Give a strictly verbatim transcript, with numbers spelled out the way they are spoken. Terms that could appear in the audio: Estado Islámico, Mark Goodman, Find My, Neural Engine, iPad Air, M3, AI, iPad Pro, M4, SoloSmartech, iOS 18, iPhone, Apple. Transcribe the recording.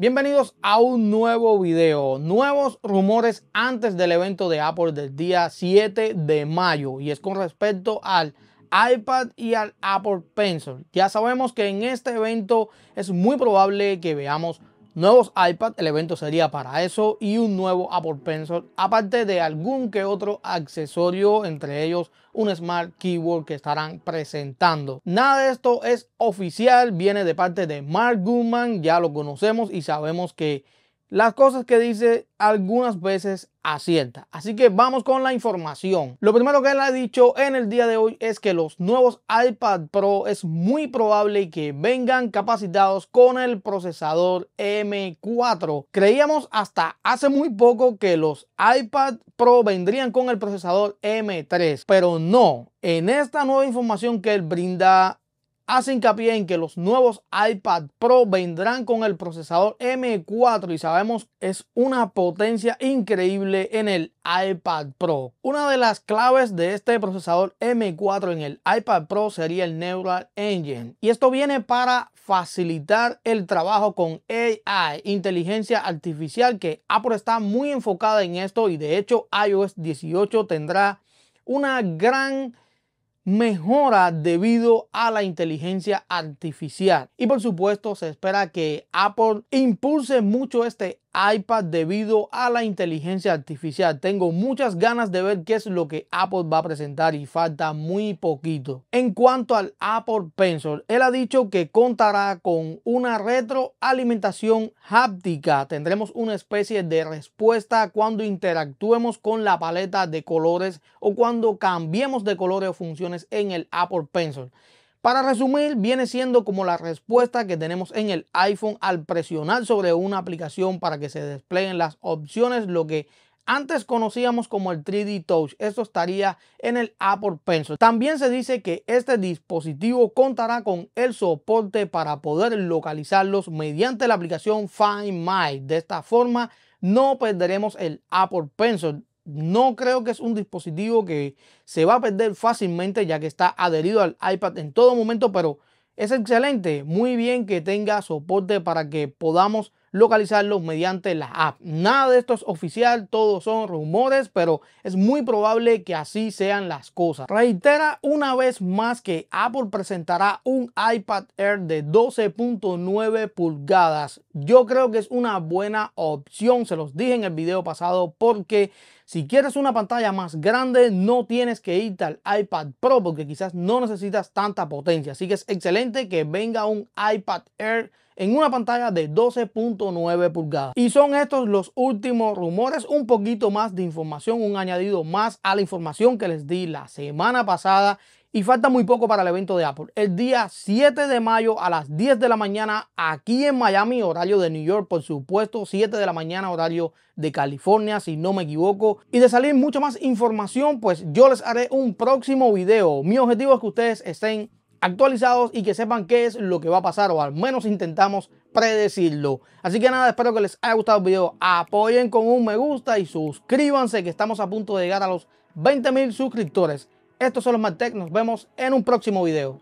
Bienvenidos a un nuevo video, nuevos rumores antes del evento de Apple del día siete de mayo y es con respecto al iPad y al Apple Pencil. Ya sabemos que en este evento es muy probable que veamos nuevos iPad, el evento sería para eso, y un nuevo Apple Pencil, aparte de algún que otro accesorio, entre ellos un Smart Keyboard que estarán presentando. Nada de esto es oficial, viene de parte de Mark Goodman, ya lo conocemos y sabemos que las cosas que dice algunas veces acierta. Así que vamos con la información. Lo primero que él ha dicho en el día de hoy es que los nuevos iPad Pro es muy probable que vengan capacitados con el procesador M cuatro. Creíamos hasta hace muy poco que los iPad Pro vendrían con el procesador M tres, pero no. En esta nueva información que él brinda, hace hincapié en que los nuevos iPad Pro vendrán con el procesador M cuatro y sabemos es una potencia increíble en el iPad Pro. Una de las claves de este procesador M cuatro en el iPad Pro sería el Neural Engine. Y esto viene para facilitar el trabajo con A I, inteligencia artificial, que Apple está muy enfocada en esto y de hecho iOS dieciocho tendrá una gran mejora debido a la inteligencia artificial. Y por supuesto se espera que Apple impulse mucho este iPad debido a la inteligencia artificial. Tengo muchas ganas de ver qué es lo que Apple va a presentar y falta muy poquito. En cuanto al Apple Pencil, él ha dicho que contará con una retroalimentación háptica. Tendremos una especie de respuesta cuando interactuemos con la paleta de colores o cuando cambiemos de colores o funciones en el Apple Pencil. Para resumir, viene siendo como la respuesta que tenemos en el iPhone al presionar sobre una aplicación para que se desplieguen las opciones, lo que antes conocíamos como el tres D Touch. Esto estaría en el Apple Pencil. También se dice que este dispositivo contará con el soporte para poder localizarlos mediante la aplicación Find My. De esta forma no perderemos el Apple Pencil. No creo que es un dispositivo que se va a perder fácilmente, ya que está adherido al iPad en todo momento, pero es excelente, muy bien que tenga soporte para que podamos localizarlos mediante la app. Nada de esto es oficial, todos son rumores, pero es muy probable que así sean las cosas. Reitera una vez más que Apple presentará un iPad Air de doce punto nueve pulgadas. Yo creo que es una buena opción, se los dije en el video pasado, porque si quieres una pantalla más grande no tienes que irte al iPad Pro porque quizás no necesitas tanta potencia. Así que es excelente que venga un iPad Air en una pantalla de doce punto nueve pulgadas. Y son estos los últimos rumores, un poquito más de información, un añadido más a la información que les di la semana pasada. Y falta muy poco para el evento de Apple. El día siete de mayo a las diez de la mañana aquí en Miami, horario de New York, por supuesto, siete de la mañana horario de California, si no me equivoco. Y de salir mucha más información, pues yo les haré un próximo video. Mi objetivo es que ustedes estén actualizados y que sepan qué es lo que va a pasar, o al menos intentamos predecirlo. Así que nada, espero que les haya gustado el video. Apoyen con un me gusta y suscríbanse, que estamos a punto de llegar a los veinte mil suscriptores. Esto es SoloSmartech, nos vemos en un próximo video.